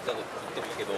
から行ってもいいけど。